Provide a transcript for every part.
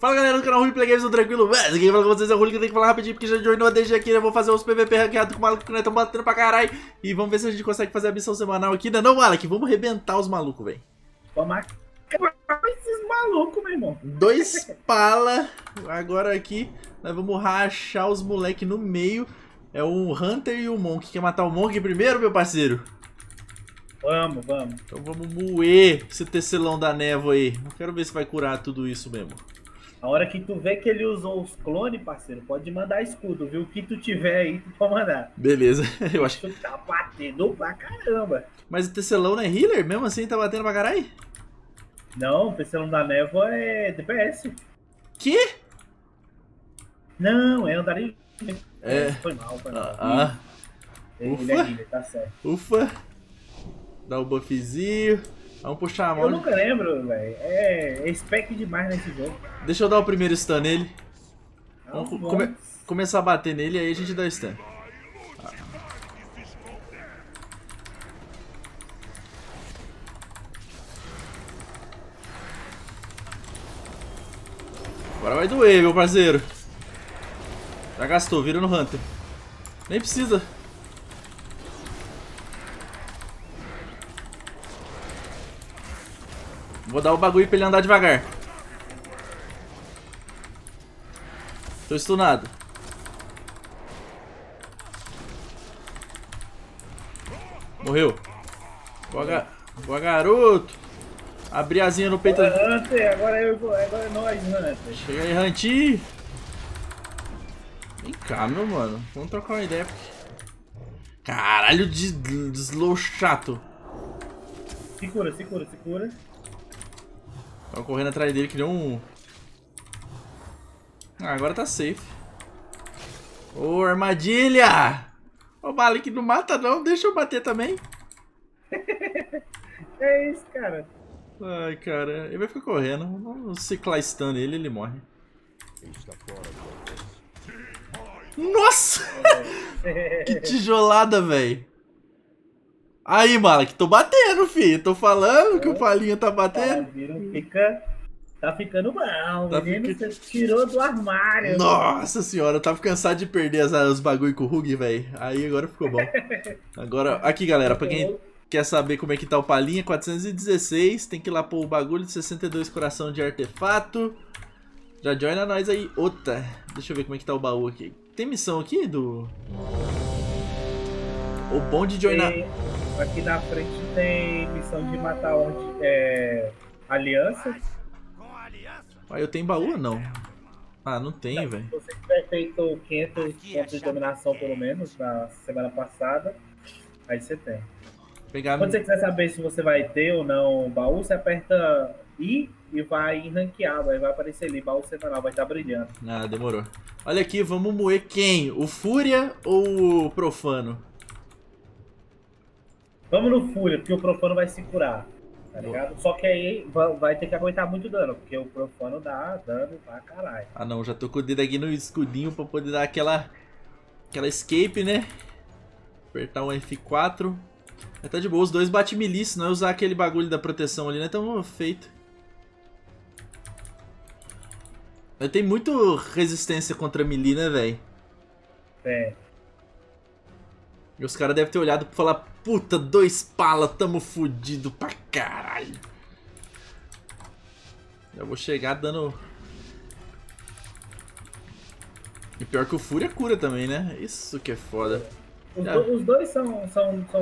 Fala galera do canal Huliplay Games, tudo tranquilo? Quem fala com vocês é o Huli, que eu tenho que falar rapidinho porque já joinou a DG aqui, né? Vou fazer uns PVP ranqueado com o Malaki, que nós estamos batendo pra caralho. E vamos ver se a gente consegue fazer a missão semanal aqui, né? Não, Malaki, vamos arrebentar os malucos, velho. Vamos acabar com esses malucos, meu irmão. Dois pala. Agora aqui, nós vamos rachar os moleque no meio. É o Hunter e o Monk. Quer matar o Monk primeiro, meu parceiro? Vamos, vamos. Então vamos moer esse Tesselão da Névoa aí. Eu quero ver se vai curar tudo isso mesmo. A hora que tu vê que ele usou os clones, parceiro, pode mandar escudo, viu? O que tu tiver aí, tu pode mandar. Beleza, eu acho. Tu tá batendo pra caramba. Mas o Tesselão não é healer? Mesmo assim tá batendo pra caralho? Não, o Tesselão da Névoa é DPS. Que? Não, é andarilho. É. Foi mal, foi mal. Ah. Ele é healer, tá certo. Ufa. Dá o buffzinho. Vamos puxar a mão. Eu nunca lembro, velho. É spec demais nesse jogo. Deixa eu dar o primeiro stun nele. Vamos começar a bater nele, aí a gente dá o stun. Ah. Agora vai doer, meu parceiro. Já gastou, vira no Hunter. Nem precisa. Vou dar o bagulho pra ele andar devagar. Tô stunado. Morreu. Boa, garoto. Abri asinha no peito. Agora, Hunter, agora é nóis, Hunter. Chega aí, Hunter. Vem cá, meu mano. Vamos trocar uma ideia. Caralho, de slow chato. Se cura. Tava correndo atrás dele, criou um... Ah, agora tá safe. Ô, armadilha! Ô, Malaki, não mata não, deixa eu bater também. É isso, cara. Ai, cara, ele vai ficar correndo. Vamos ciclar stun nele, ele morre. Nossa! Que tijolada, velho. Aí, Malaki, tô batendo, filho. Tô falando que o Palhinho tá batendo. Tá, tá ficando mal, tá menino. Você tirou do armário. Nossa senhora, eu tava cansado de perder os bagulho com o Rug, velho. Aí agora ficou bom. Agora, aqui, galera, pra quem quer saber como é que tá o Palhinho, 416. Tem que ir lá pôr o bagulho de 62 coração de artefato. Já joina nós aí. Outra. Deixa eu ver como é que tá o baú aqui. Tem missão aqui do... O bom de joinar... Aqui na frente tem missão de matar aliança. Ah, eu tenho baú ou não? Ah, não tem, velho. Você tiver feito 500 pontos de dominação, pelo menos, na semana passada, aí você tem. Quando você quiser saber se você vai ter ou não o baú, você aperta I e vai em ranqueado, aí vai aparecer ali, baú semanal, vai estar brilhando. Ah, demorou. Olha aqui, vamos moer quem? O Fúria ou o Profano? Vamos no Fúria, porque o Profano vai se curar, tá ligado? Boa. Só que aí vai ter que aguentar muito dano, porque o Profano dá dano pra caralho. Ah não, já tô com o dedo aqui no escudinho pra poder dar aquela escape, né? Apertar um F4. Mas tá de boa, os dois bate melee, se não é usar aquele bagulho da proteção ali, né? Então feito. Mas tem muito resistência contra melee, né, velho? É. E os caras devem ter olhado pra falar, puta, dois pala, tamo fudido pra caralho. Eu vou chegar dando... E pior que o Fúria cura também, né? Isso que é foda. Os dois são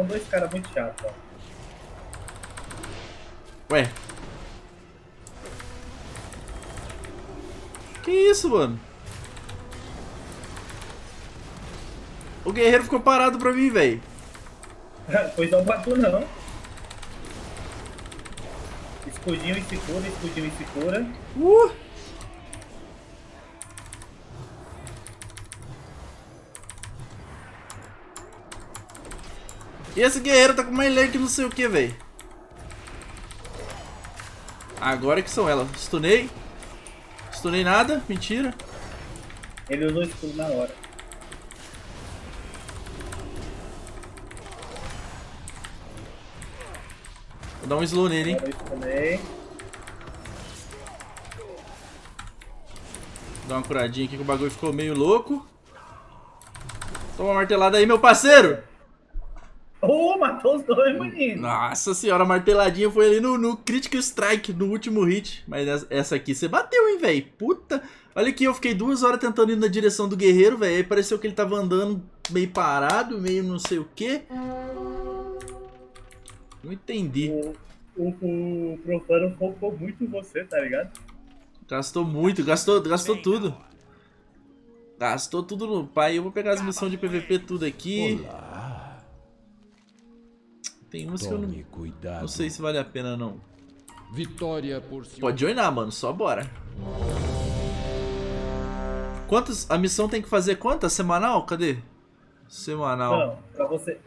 dois caras muito chatos, ó. Ué. Que isso, mano? O guerreiro ficou parado pra mim, velho. Pois não bateu, não. Escudinho e segura. E esse guerreiro tá com mais lag que não sei o que, velho. Agora que são elas. Stunei. Stunei nada, mentira. Ele usou o escudo na hora. Vou dar um slow nele, hein? Dá uma curadinha aqui que o bagulho ficou meio louco. Toma uma martelada aí, meu parceiro! Oh, matou os dois, menino! Nossa senhora, a marteladinha foi ali no Critical Strike, no último hit. Mas essa aqui você bateu, hein, velho? Puta! Olha aqui, eu fiquei 2 horas tentando ir na direção do guerreiro, velho. Aí pareceu que ele tava andando meio parado, meio não sei o quê. Não entendi. O Profano focou muito em você, tá ligado? Gastou muito, gastou tudo. Gastou tudo no pai. Eu vou pegar as missões de PVP tudo aqui. Olá. Tem umas que eu não sei se vale a pena não. Vitória por si. Pode joinar, mano, só bora. Quantas a missão tem que fazer? Quantas? Semanal? Cadê? Semanal. Não, pra você...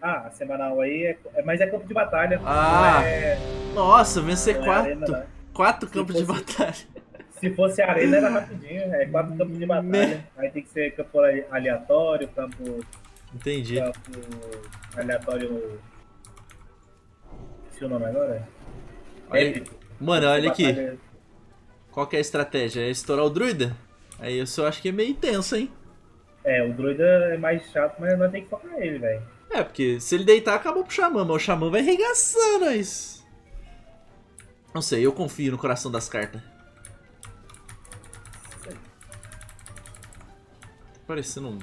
Ah, a semanal aí é... Mas é campo de batalha. Ah, é... Nossa, vencer é 4 campos de batalha. Se fosse arena era rapidinho, é 4 campos de batalha. Aí tem que ser campo aleatório, campo... Entendi. Campo aleatório... Esqueci o nome agora? Olha... Mano, olha aqui. Qual que é a estratégia? É estourar o druida? Aí eu só acho que é meio intenso, hein? É, o druida é mais chato, mas nós tem que focar ele, velho. É, porque se ele deitar, acabou pro xamã, mas o xamã vai arregaçando isso. Não sei, eu confio no coração das cartas. Tá parecendo um...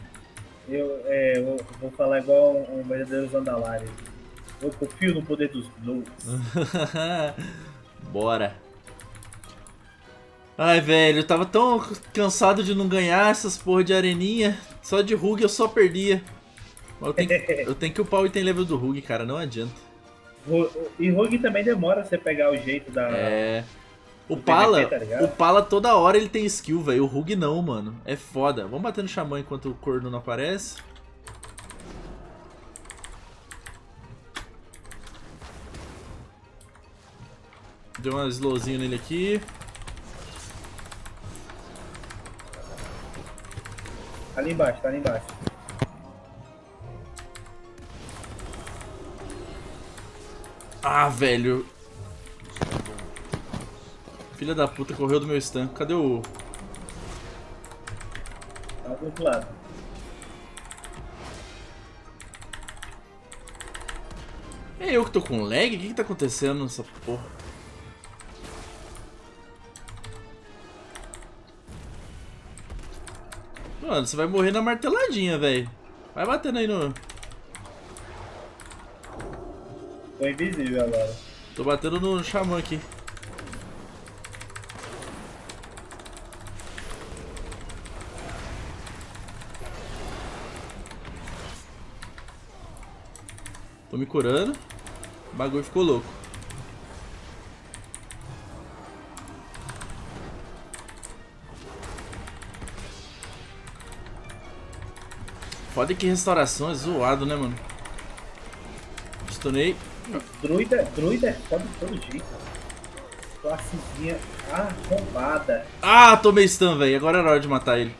Eu vou falar igual um verdadeiro Zandalares. Eu confio no poder dos blues. Bora. Ai, velho, eu tava tão cansado de não ganhar essas porra de areninha. Só de Rug eu só perdia. Eu tenho que upar o item level do Rug, cara, não adianta. E Rug também demora você pegar o jeito da... É... O Pala toda hora ele tem skill, velho. O Rug não, mano. É foda. Vamos bater no xamã enquanto o corno não aparece. Deu uma slowzinha nele aqui. Tá ali embaixo, tá ali embaixo. Ah, velho. Filha da puta, correu do meu stun. Cadê o... Tá do outro lado. É eu que tô com lag? O que tá acontecendo nessa porra? Mano, você vai morrer na marteladinha, velho. Vai batendo aí no... Tô invisível agora. Tô batendo no xamã aqui. Tô me curando. O bagulho ficou louco. Foda que restauração é zoado, né, mano? Estunei. Druida pode todo jeito. Classezinha arrombada. Ah, tomei stun, velho. Agora era hora de matar ele.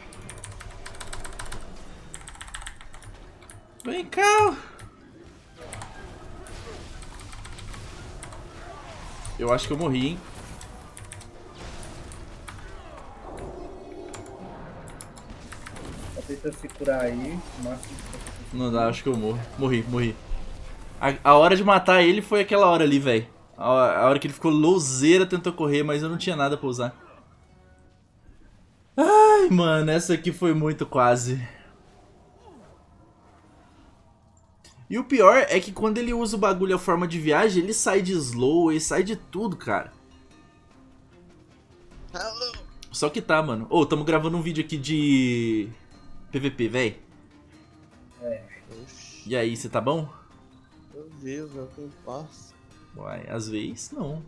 Vem cá. Eu acho que eu morri, hein. Tá tentando se curar aí. Não dá, acho que eu morro. Morri. A hora de matar ele foi aquela hora ali, velho. A hora que ele ficou louzeira, tentou correr, mas eu não tinha nada pra usar. Ai, mano, essa aqui foi muito quase. E o pior é que quando ele usa o bagulho a forma de viagem, ele sai de slow, ele sai de tudo, cara. Só que tá, mano. Ô, tamo gravando um vídeo aqui de... PVP, velho. É. E aí, você tá bom? Meu Deus, é o que eu faço. Uai, às vezes não.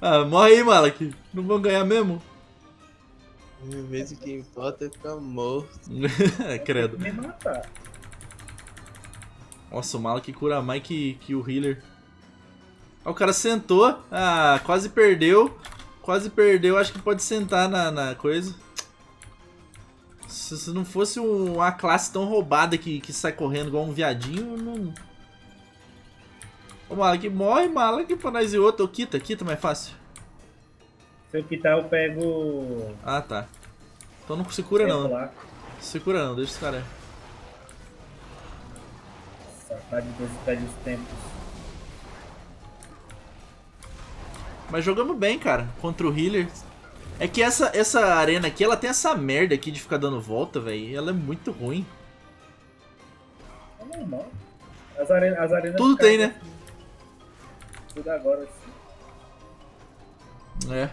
Ah, morre aí, Malaki. Não vão ganhar mesmo? Às vezes o que importa é ficar morto. Credo. Me matar. Nossa, o Malaki cura mais que o healer. Ah, o cara sentou. Ah, quase perdeu. Quase perdeu. Acho que pode sentar na coisa. Se não fosse uma classe tão roubada que sai correndo igual um viadinho, eu não... Ô, Malaki, morre, Malaki, pra nós e outro. Quita, mais fácil. Se eu quitar, eu pego... Ah, tá. Então não se cura não. Lá. Se cura não, deixa esse cara. Sacanagem, perde os tempos. Mas jogamos bem, cara, contra o healer. É que essa arena aqui, ela tem essa merda aqui de ficar dando volta, velho. Ela é muito ruim. É normal. As arenas tudo tem, né? Tudo agora, assim. É.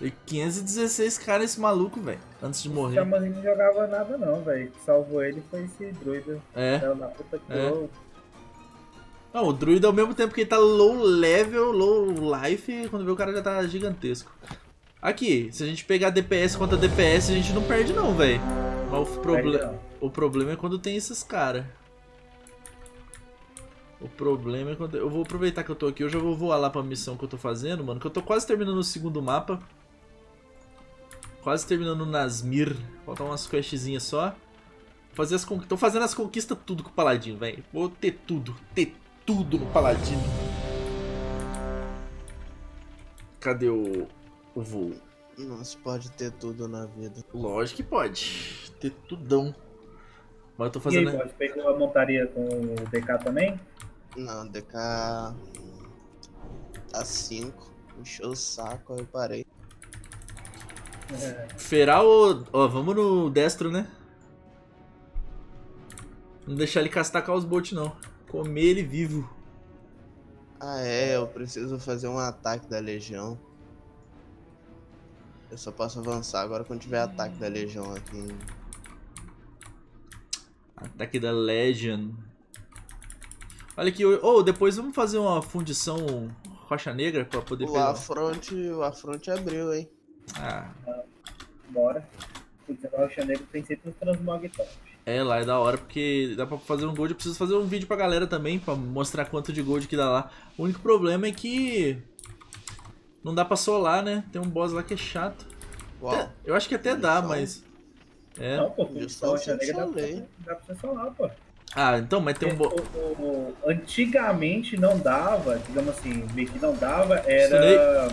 E 516 caras esse maluco, velho. Antes de morrer. O Xamã não jogava nada não, velho. Salvou ele foi esse druida. É. Na puta que deu. Não, o druida ao mesmo tempo que ele tá low level, low life, quando vê o cara já tá gigantesco. Aqui, se a gente pegar DPS contra DPS, a gente não perde não, velho. Mas o problema é quando tem esses caras. O problema é quando... Eu vou aproveitar que eu tô aqui, eu já vou voar lá pra missão que eu tô fazendo, mano. Que eu tô quase terminando o segundo mapa. Quase terminando Nasmir. Faltam umas questzinhas só. Fazer as conquistas. Tô fazendo as conquistas tudo com o Paladino, velho. Vou ter tudo. Ter tudo no Paladino. Cadê o voo? Não se pode ter tudo na vida. Lógico que pode. Ter tudão. Mas eu tô fazendo... E aí, você pegou a montaria com o DK também? Não, DK... Tá 5. Puxou o saco, eu parei. É. Feral ou... Ó, vamos no destro, né? Não deixar ele castar Causbolt não. Comer ele vivo. Ah é, eu preciso fazer um ataque da legião. Eu só posso avançar agora quando tiver ataque da legião aqui. Ataque da legion. Olha aqui, oh, depois vamos fazer uma fundição rocha negra pra poder pegar. O afronte abriu, hein. Ah. Bora. Fundição rocha negra tem sempre um transmog top. É, lá é da hora, porque dá pra fazer um gold. Eu preciso fazer um vídeo pra galera também, pra mostrar quanto de gold que dá lá. O único problema é que não dá pra solar, né? Tem um boss lá que é chato. Uau. Até, eu acho que até dá, mas... É. Não, pô, dá pra solar, pô. Ah, então, mas tem um boss... Antigamente não dava, digamos assim, meio que não dava, era...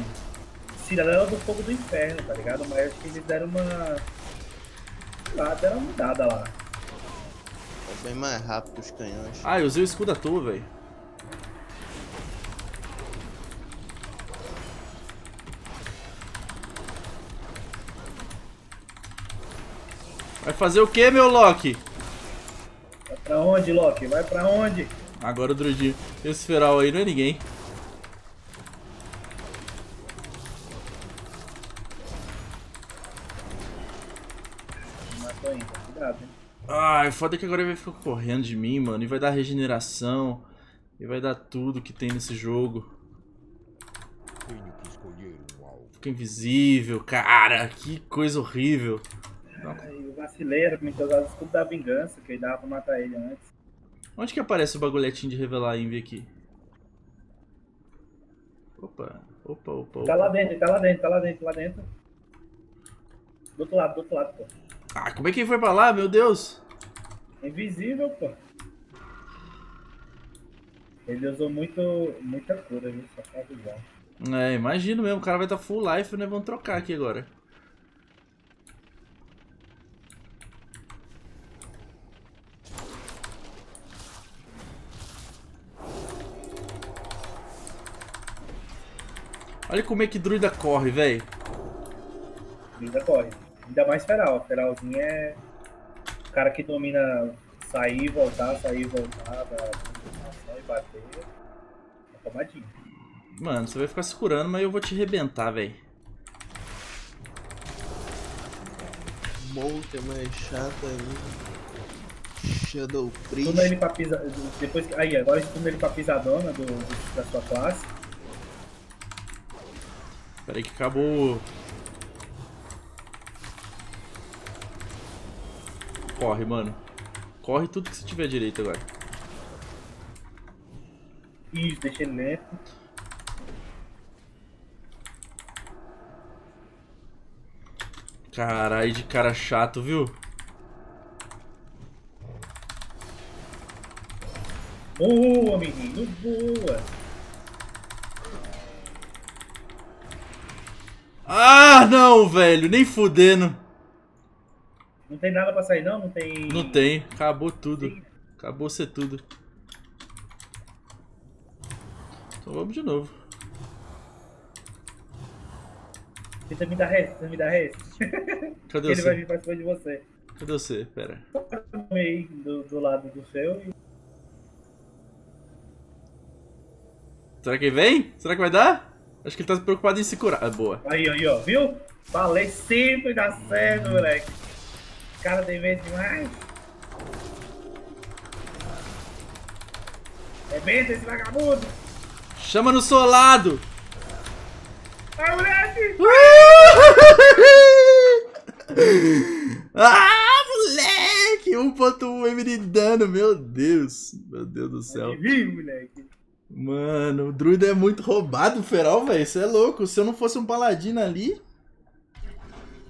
Cidadão do Fogo do Inferno, tá ligado? Mas acho que eles deram uma... Sei lá, deram uma mudada lá. Bem mais rápido os canhões. Ah, eu usei o escudo à toa, velho. Vai fazer o que, meu Loki? Vai pra onde, Loki? Vai pra onde? Agora o Druidinho. Esse feral aí não é ninguém. Matou ainda, cuidado, hein? Ai, foda que agora ele vai ficar correndo de mim, mano. E vai dar regeneração. E vai dar tudo que tem nesse jogo. Fica invisível, cara. Que coisa horrível. Ai, eu vacilei, era pra me usar o escudo da vingança, que aí dava pra matar ele antes. Onde que aparece o bagulhetinho de revelar a Envy aqui? Opa. Tá lá dentro. Do outro lado, pô. Ah, como é que ele foi pra lá, meu Deus? Invisível, pô. Ele usou muita cura, viu? Só pra avisar. É, imagino mesmo. O cara vai estar full life, né? Vamos trocar aqui agora. Olha como é que druida corre, velho. Druida corre. Ainda mais feral. Feralzinho é o cara que domina sair e voltar, dar informação e bater. É tomadinho. Mano, você vai ficar se curando, mas eu vou te arrebentar, velho. Monk é mais chato aí. Shadow Priest. Ele pra pisa... Depois... Aí, agora estuna ele pra pisadona da sua classe. Peraí que acabou... Corre, mano. Corre tudo que você tiver direito agora. Isso, deixa ele lento. Caralho, de cara chato, viu? Boa, menino, boa. Ah, não, velho. Nem fudendo. Não tem nada pra sair, não? Não tem... Não tem. Acabou tudo. Sim. Acabou ser tudo. Então vamos de novo. Tenta me dar rest, tenta me dar rest. Cadê você? Ele vai vir pra cima de você. Cadê você? Pera. Eu tomei do lado do seu e... Será que vem? Será que vai dar? Acho que ele tá preocupado em se curar. Ah, boa. Aí, ó, viu? Falei sempre dá certo, moleque. O cara tem medo demais. É medo esse vagabundo. Chama no solado. Vai, moleque. Ah, moleque. 1.1 de dano, meu Deus. Meu Deus do céu. Moleque. Mano, o druida é muito roubado, feral, velho. Isso é louco. Se eu não fosse um paladino ali...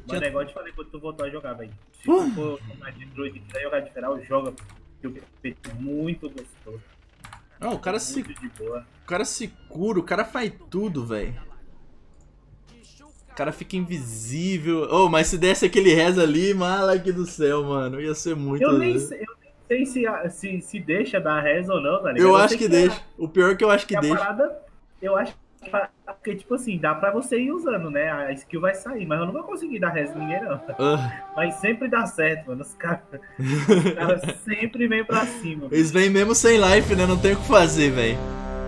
Mano, é igual eu te falei quando tu voltou a jogar, velho. Se tu for jogar de druida e quiser jogar de feral, joga. Porque é muito gostoso. Não, o cara se... de boa. O cara se cura, o cara faz tudo, velho. O cara fica invisível. Oh, mas se desse aquele reza ali, Malaki do céu, mano. Ia ser muito... Eu nem sei se deixa dar reza ou não, velho. Eu acho que deixa. O pior é que eu acho que deixa. Parada, eu acho que... Porque, tipo assim, dá pra você ir usando, né? A skill vai sair, mas eu não vou conseguir dar res ninguém, não. Mas sempre dá certo, mano. Os caras sempre vêm pra cima. Eles vêm mesmo sem life, né? Não tem o que fazer, velho.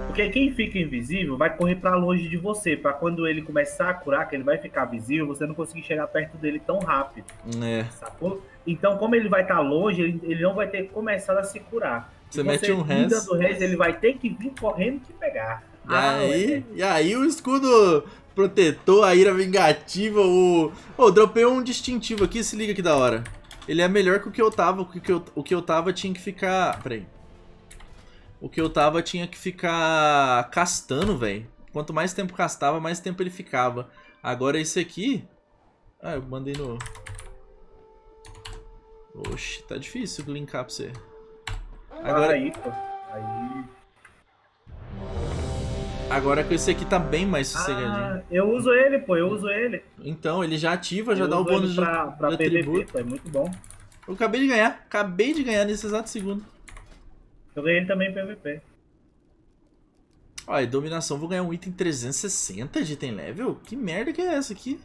Porque quem fica invisível vai correr pra longe de você, pra quando ele começar a curar, que ele vai ficar visível, você não conseguir chegar perto dele tão rápido. É. Sacou? Então, como ele vai estar longe, ele não vai ter começado a se curar. Você mete um res. Ele vai ter que vir correndo te pegar. E aí o escudo protetor, a ira vingativa, o... Oh, dropei um distintivo aqui, se liga que da hora. Ele é melhor que o que eu tava, o que eu tava tinha que ficar... Peraí. O que eu tava tinha que ficar castando, velho. Quanto mais tempo castava, mais tempo ele ficava. Agora esse aqui... Ah, eu mandei no... Oxe, tá difícil linkar pra você. Agora... Aí, pô. Aí... Agora com esse aqui tá bem mais sossegadinho. Ah, eu uso ele, pô, eu uso ele. Então, ele já ativa, já dá o bônus pra PVP, pô, é muito bom. Eu acabei de ganhar nesse exato segundo. Eu ganhei ele também em PVP. Olha, dominação, vou ganhar um item 360 de item level? Que merda que é essa aqui?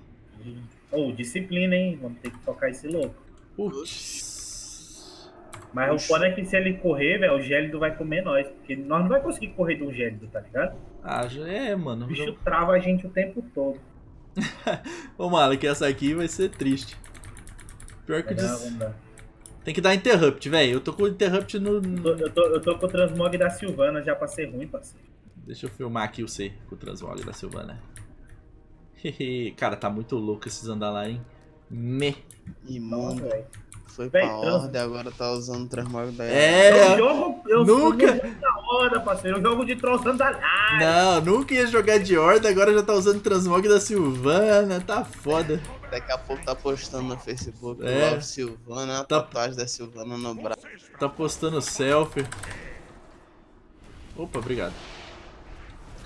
Ô, disciplina, hein, vamos ter que tocar esse louco. Putz. Mas o foda é que se ele correr, velho, o gélido vai comer nós. Porque nós não vai conseguir correr de um gélido, tá ligado? Ah, é, mano. O bicho trava a gente o tempo todo. Ô, Malaki, essa aqui vai ser triste. Pior que diz... Tem que dar interrupt, velho. Eu tô com o interrupt no... Eu tô com o transmog da Silvana, já pra ser ruim, parceiro. Deixa eu filmar aqui o C com o transmog da Silvana. Cara, tá muito louco esses Zandalares, hein? Me. Imundo. Foi pra Horda e agora tá usando Transmog da... É, eu nunca jogo da Horda, parceiro. Eu jogo de Trolls Zandala. Não, nunca ia jogar de Horda, agora já tá usando Transmog da Silvana, tá foda. Daqui a pouco tá postando no Facebook, é. Silvana, a tatuagem da Silvana no braço. Tá postando selfie. Opa, obrigado.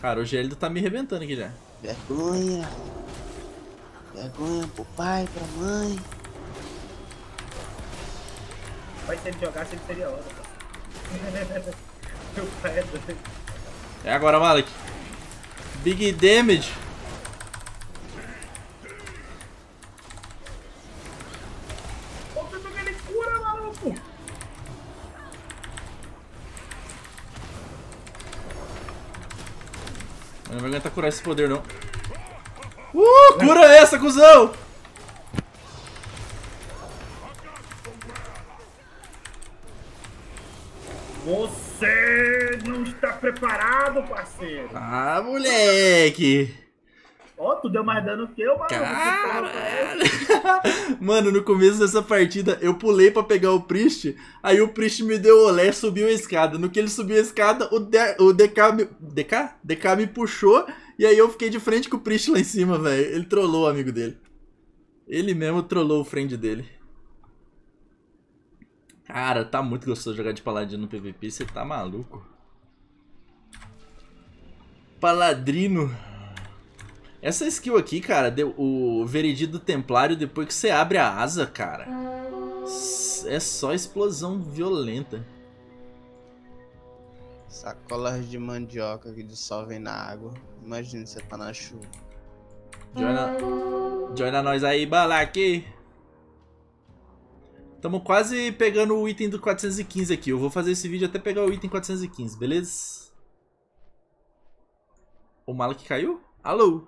Cara, o Gélido tá me arrebentando aqui já. Vergonha. Vergonha pro pai, pra mãe. Se ele jogasse, ele seria outra. Meu pai é doido. É agora, Malaki. Big damage. Ô, você pegou ele cura, maluco. Não vai aguentar curar esse poder, não. Cura essa, cuzão! Você não está preparado, parceiro. Ah, moleque. Ó, tu deu mais dano que eu, mano. Caralho. Mano, no começo dessa partida, eu pulei pra pegar o Priest. Aí o Priest me deu o olé, subiu a escada. No que ele subiu a escada, o DK me puxou. E aí eu fiquei de frente com o Priest lá em cima, velho. Ele trollou o amigo dele. Ele mesmo trollou o friend dele. Cara, tá muito gostoso jogar de paladino no PVP, você tá maluco. Paladino. Essa skill aqui, cara, o veredito templário, depois que você abre a asa, cara, é só explosão violenta. Sacolas de mandioca que dissolvem na água. Imagina você tá na chuva. Joina nós aí, Malaki. Tamo quase pegando o item do 415 aqui. Eu vou fazer esse vídeo até pegar o item 415, beleza? O Malaki caiu? Alô?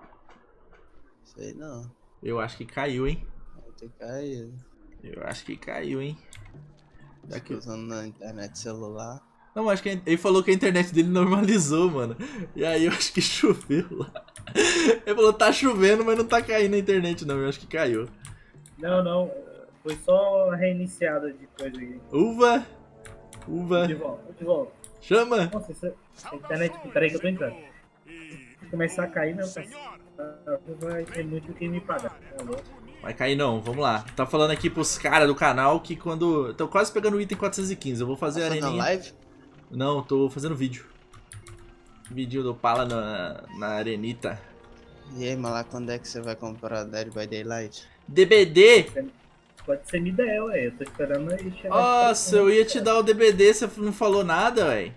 Sei não. Eu acho que caiu, hein? Vai ter caído. Eu acho que caiu, hein? Tá aqui usando na internet celular. Não, acho que ele falou que a internet dele normalizou, mano. E aí eu acho que choveu lá. Ele falou, tá chovendo, mas não tá caindo a internet não, eu acho que caiu. Não, não. Foi só reiniciada de coisa aí. Uva! Uva! De volta, de volta. Chama! Nossa, essa internet... Peraí que eu tô entrando. Se começar a cair, meu parceiro, vai ter muito que me pagar. Vai cair não, vamos lá. Tá falando aqui pros caras do canal que quando... Tô quase pegando o item 415, eu vou fazer a areninha... Live? Não, tô fazendo vídeo. Vidinho do Pala na arenita. E aí, Malaki, quando é que você vai comprar Dead by Daylight? DBD? Pode ser me der, ué. Eu tô esperando aí chegar. Nossa, eu ia te dar o DBD, você não falou nada, ué.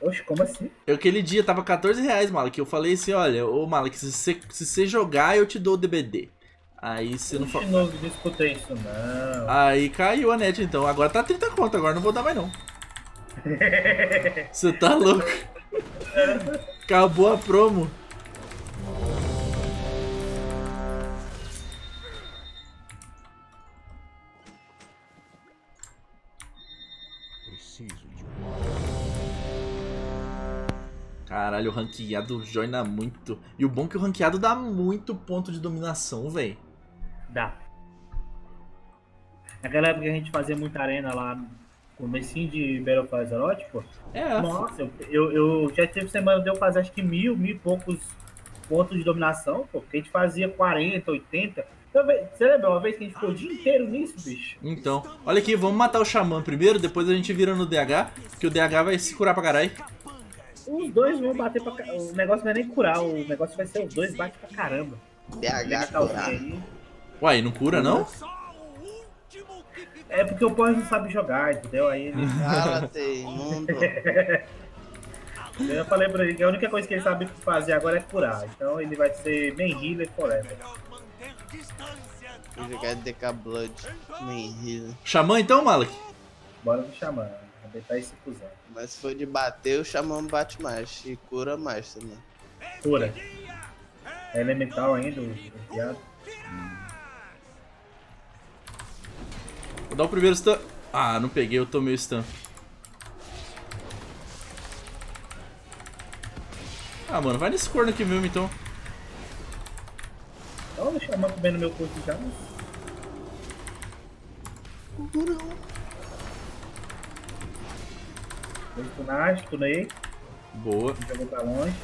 Oxe, como assim? Eu, aquele dia tava R$14, Malaki. Eu falei assim, olha, ô Malaki, se você jogar, eu te dou o DBD. Aí você não falou. Não escutei isso, não. Aí caiu a net, então. Agora tá 30 conto, agora não vou dar mais, não. Você tá louco? Acabou a promo. Preciso de caralho, o ranqueado joina muito. E o bom é que o ranqueado dá muito ponto de dominação, velho. Dá. Naquela época que a gente fazia muita arena lá. Comecinho de Battle for Azeroth, pô. É. Nossa, eu já tive semana de eu fazer acho que 1000 e poucos pontos de dominação, pô. Porque a gente fazia 40, 80. Então, você lembra uma vez que a gente ficou o dia inteiro nisso, bicho? Então, olha aqui, vamos matar o Xamã primeiro, depois a gente vira no DH, que o DH vai se curar pra caralho. Os dois vão bater pra caramba. O negócio não é nem curar, o negócio vai ser os dois batem pra caramba. DH curar. Uai, não cura não? É porque o Power não sabe jogar, entendeu? Aí ele... Fala, imundo. Eu falei pra ele que a única coisa que ele sabe fazer agora é curar. Então ele vai ser main healer forever. Vou jogar DK Blood, main healer. Xamã então, Malaki? Bora no Xamã, aventar esse cuzão. Mas se for de bater, o Xamã bate mais e cura mais também. Cura. É elemental ainda o viado. Vou dar o primeiro stun. Ah, não peguei, eu tomei o stun. Ah, mano, vai nesse corno aqui mesmo, então. Olha o Xamã comendo meu corpo já, mano. Vou stunar, stunei. Boa. Jogou pra longe.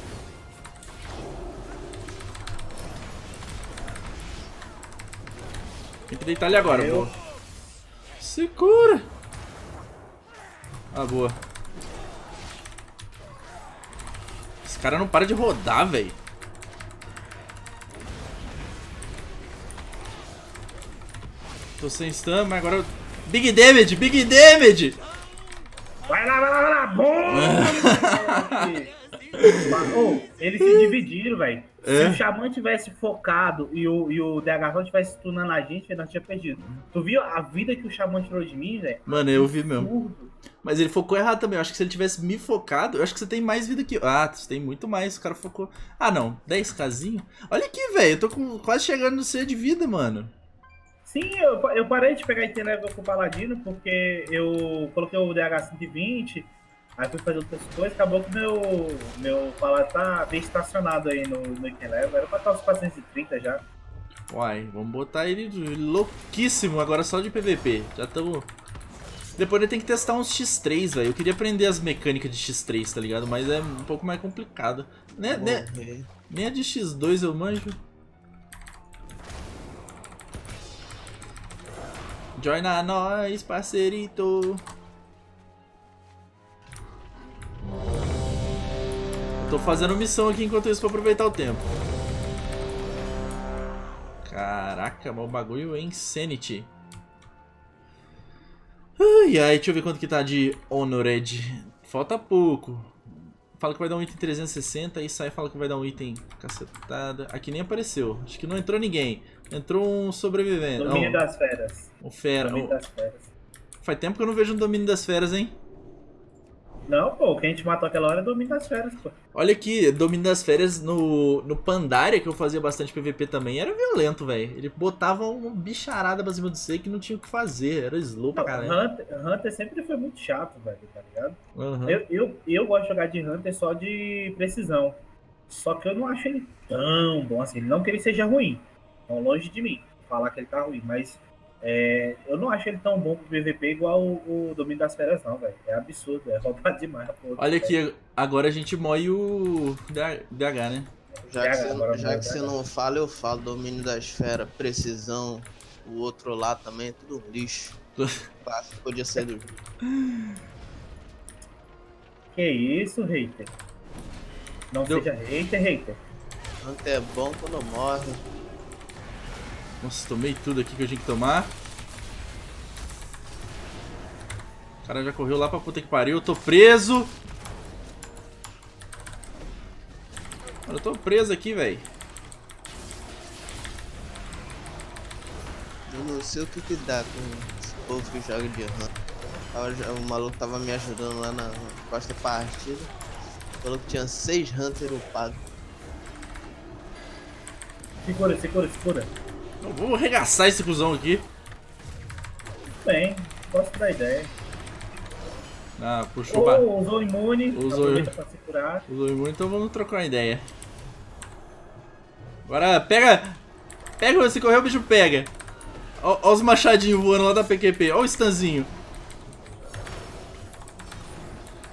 Tem que deitar ele agora, boa. Segura! Ah, boa. Esse cara não para de rodar, velho. Tô sem stun, mas agora... Big damage! Big damage! Vai lá, vai lá, vai lá! Boa! Oh, eles se dividiram, velho. É. Se o Xamã tivesse focado e o DH tivesse stunando a gente, nós tínhamos perdido. Tu viu a vida que o Xamã tirou de mim, velho? Mano, eu vi mesmo. Mas ele focou errado também. Eu acho que se ele tivesse me focado, eu acho que você tem mais vida que eu. Ah, você tem muito mais. O cara focou. Ah, não. 10kzinho. Olha aqui, velho. Eu tô quase chegando no C de vida, mano. Sim, eu parei de pegar item level com o Paladino porque eu coloquei o DH 120. Aí fui fazer outras coisas, acabou que meu paladar tá bem estacionado aí no item level. Era pra estar os 430 já. Uai, vamos botar ele louquíssimo agora só de PVP. Já tamo... Depois ele tem que testar uns X3, velho. Eu queria aprender as mecânicas de X3, tá ligado? Mas é um pouco mais complicado. Nem a de X2 eu manjo. Joina nós, parcerito. Tô fazendo missão aqui enquanto isso pra aproveitar o tempo. Caraca, mas o bagulho é insanity. Ai, ai, deixa eu ver quanto que tá de Honored. Falta pouco. Fala que vai dar um item 360 e sai, fala que vai dar um item cacetada. Aqui nem apareceu. Acho que não entrou ninguém. Entrou um sobrevivente. Domínio das Feras. O Fera. Domínio das Feras. Faz tempo que eu não vejo um Domínio das Feras, hein? Não, pô, o que a gente matou aquela hora é Domínio das Feras, pô. Olha aqui, Domínio das Feras no Pandaria, que eu fazia bastante PVP também, era violento, velho. Ele botava uma bicharada pra cima de você que não tinha o que fazer, era slow pra caramba. Hunter sempre foi muito chato, velho, tá ligado? Uhum. Eu gosto de jogar de Hunter só de precisão. Só que eu não acho ele tão bom assim, não que ele seja ruim. Então, longe de mim, falar que ele tá ruim, mas... É, eu não acho ele tão bom pro PVP igual o Domínio das Feras não, velho. É absurdo, é roubado demais. Pô. Olha aqui, agora a gente mói o DH, né? Já que você não fala, eu falo. Domínio das Feras, precisão, o outro lá também, é tudo lixo. Fácil, podia sair do jogo. Que isso, hater? Não seja hater, hater. Hunter é bom quando morre. Nossa, tomei tudo aqui que eu tinha que tomar. O cara já correu lá pra puta que pariu. Eu tô preso. Eu tô preso aqui, velho. Eu não sei o que que dá com esse povo que joga de Hunter. O maluco tava me ajudando lá na costa da partida. Falou que tinha 6 Hunter upados. Segura, segura, segura. Eu vou arregaçar esse cuzão aqui. Bem, posso dar ideia. Ah, puxou o barco. Usou imune, aproveita pra se curar. Usou imune, então vamos trocar uma ideia. Agora pega. Pega, você correu, o bicho pega. Ó os machadinhos voando lá da PQP, ó o stanzinho.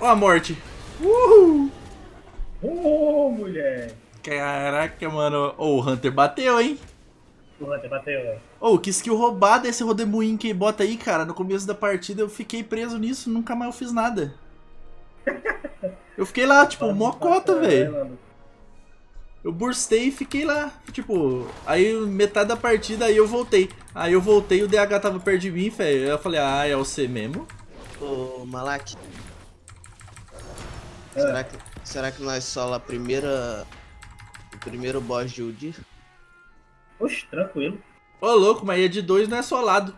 Ó a morte. Uhul! Uhul, mulher! Caraca, mano. Ô, o Hunter bateu, hein? Bateu, oh, que skill roubada esse rodemoinho que bota aí, cara. No começo da partida eu fiquei preso nisso, nunca mais eu fiz nada. Eu fiquei lá, tipo, mocota, velho. Eu burstei e fiquei lá, tipo, aí metade da partida aí eu voltei. Aí eu voltei, o DH tava perto de mim, velho. Eu falei, ah, é o C mesmo? Ô, Malaki. É. Será que nós sola o primeiro boss de Udir? Oxe, tranquilo. Ô, louco, mas é de 2, não é solado.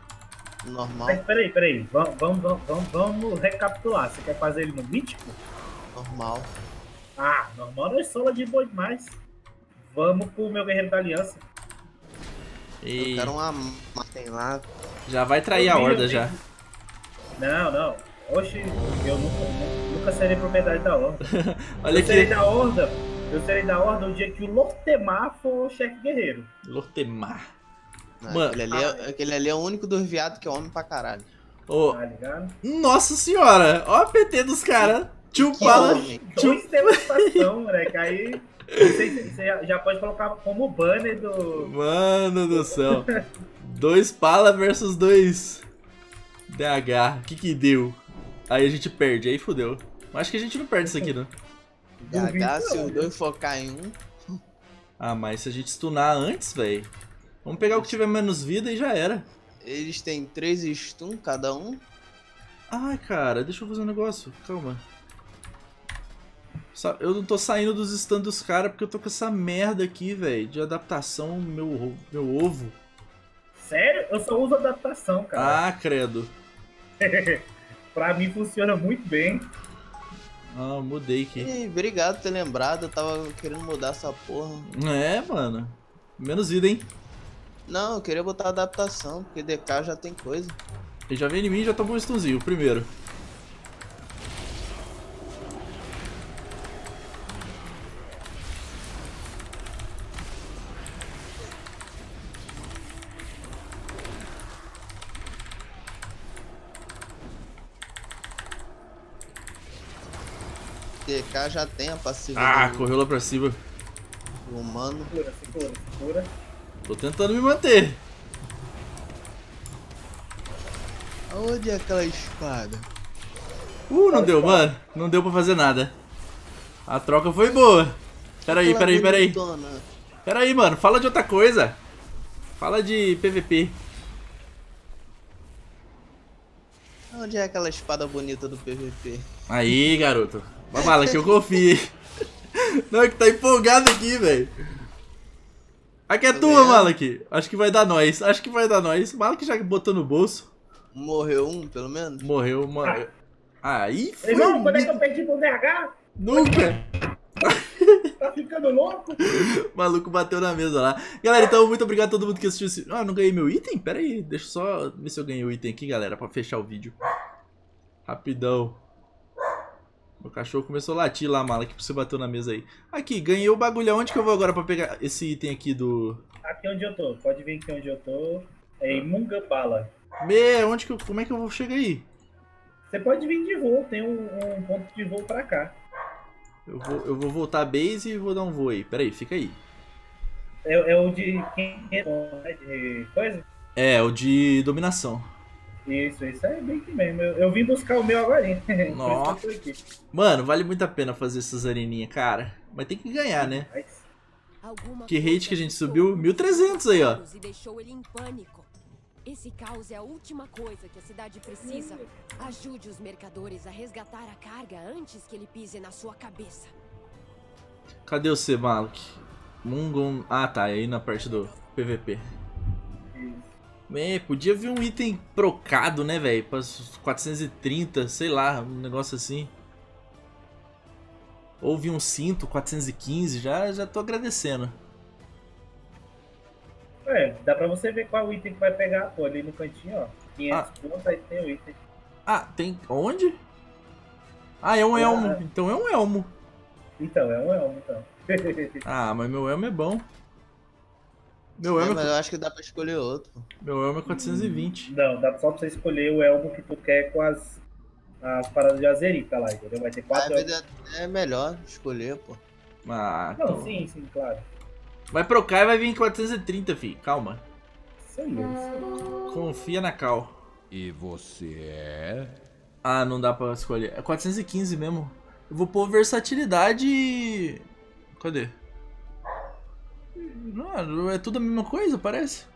Normal. Mas peraí, peraí. Vamos recapitular. Você quer fazer ele no mítico? Normal. Ah, normal não é sola de boa demais. Vamos pro meu guerreiro da aliança. E... Eu quero uma... Tem lá. Já vai trair a horda, já. Não, não. Oxe, eu nunca serei propriedade da horda. Olha aqui. Serei da horda. Eu serei da Horda o dia que o Lor'themar for o chefe guerreiro. Lor'themar. Mano, aquele ali é o único dos viados que é homem pra caralho. Oh. Tá ligado? Nossa senhora! Ó a PT dos caras. Tio Pala. Dois devastação, moleque. Aí você já pode colocar como banner do... Mano do céu. 2 Pala versus 2 DH. O que deu? Aí a gente perde. Aí fodeu. Acho que a gente não perde isso aqui, não. DH, se os dois focar em um. Ah, mas se a gente stunar antes, velho. Vamos pegar o que tiver menos vida e já era. Eles têm 3 stun cada um. Ai, cara, deixa eu fazer um negócio. Calma. Eu não tô saindo dos stuns dos caras porque eu tô com essa merda aqui, velho. De adaptação, meu ovo. Sério? Eu só uso adaptação, cara. Ah, credo. Pra mim funciona muito bem. Ah, mudei aqui. Ih, obrigado por ter lembrado, eu tava querendo mudar essa porra. É, mano. Menos vida, hein? Não, eu queria botar adaptação, porque DK já tem coisa. Ele já veio em mim e já tomou um stunzinho, o primeiro. DK já tem a passiva. Ah, correu lá pra cima. Humano. Segura. Tô tentando me manter. Onde é aquela espada? Não deu, mano. Não deu pra fazer nada. A troca foi boa. Pera aí, mano. Fala de outra coisa. Fala de PVP. Onde é aquela espada bonita do PVP? Aí, garoto. Babala, que eu confio. Não, é que tá empolgado aqui, velho. Aqui é tua, Malaki. Acho que vai dar nós. Malaki já botou no bolso. Morreu um, pelo menos? Morreu, mano. Aí foi. Irmão, quando é que eu perdi pro DH? Nunca! Tá ficando louco? O maluco bateu na mesa lá. Galera, então muito obrigado a todo mundo que assistiu esse... Ah, não ganhei meu item? Pera aí, deixa eu só ver se eu ganhei o item aqui, galera, pra fechar o vídeo. Rapidão. O cachorro começou a latir lá, Malaki, porque você bateu na mesa aí. Aqui, ganhei o bagulho. Onde que eu vou agora pra pegar esse item aqui do... Aqui onde eu tô. Pode vir aqui onde eu tô. É em Mungapala. Meu, onde que eu... Como é que eu vou chegar aí? Você pode vir de voo. Tem um ponto de voo pra cá. Eu vou voltar à base e vou dar um voo aí. Pera aí, fica aí. É o de... Coisa? É, o de dominação. Isso é bem que mesmo. Eu vim buscar o meu agora. Nossa. Mano, vale muito a pena fazer essas areninhas, cara. Mas tem que ganhar, né? Que rate que a gente subiu? 1.300 aí, ó. E deixou ele em pânico. Esse caos é a última coisa que a cidade precisa. Ajude os mercadores a resgatar a carga antes que ele pise na sua cabeça. Cadê o C, Malaki? Mungum... Ah, tá. É aí na parte do PVP. É, podia vir um item procado, né, velho? Para 430, sei lá, um negócio assim. Ou vir um cinto, 415, já tô agradecendo. É, dá pra você ver qual item que vai pegar, pô, ali no cantinho, ó. 500 pontos, aí tem o item. Ah, tem... Onde? Ah, é um elmo. Então é um elmo. Ah, mas meu elmo é bom. Meu elmo é... Mas eu acho que dá pra escolher outro. Meu elmo é 420. Não, dá só pra você escolher o elmo que tu quer com as paradas de Azerite lá, entendeu? Vai ter 4 elmos. É melhor escolher, pô. Ah, não, então... sim, claro. Vai pro Kai e vai vir em 430, fi. Calma. Confia na Cal. E você é? Ah, não dá pra escolher. É 415 mesmo. Eu vou pôr versatilidade e... Cadê? Não, é tudo a mesma coisa, parece.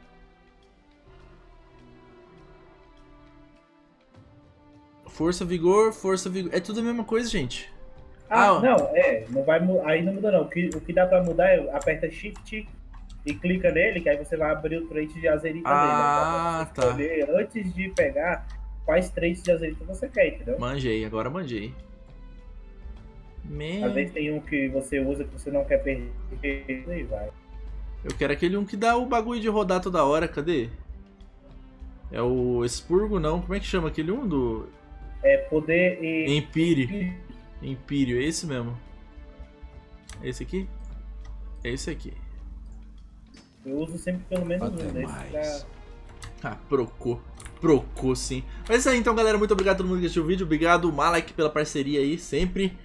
Força, vigor. É tudo a mesma coisa, gente. Ah, não, não vai, aí não muda não. O que dá pra mudar é aperta Shift e clica nele, que aí você vai abrir o trait de Azerite dele. Ah, tá. Antes de pegar, quais traits de Azerite você quer, entendeu? Manjei, agora manjei. Às vezes tem um que você usa que você não quer perder, e vai. Eu quero aquele um que dá o bagulho de rodar toda hora, cadê? É o expurgo, não? Como é que chama aquele um do... É poder e... Império, é esse mesmo. É esse aqui? É esse aqui. Eu uso sempre pelo menos um desses. Ah, Procou sim. Mas é isso aí então, galera. Muito obrigado a todo mundo que assistiu o vídeo. Obrigado, Malaki, pela parceria aí, sempre.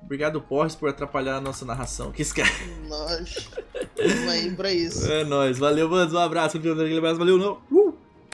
Obrigado, Porres, por atrapalhar a nossa narração. Que esse cara... Nós. Vamos aí pra isso. É nóis. Valeu, mano. Um abraço. Valeu, não.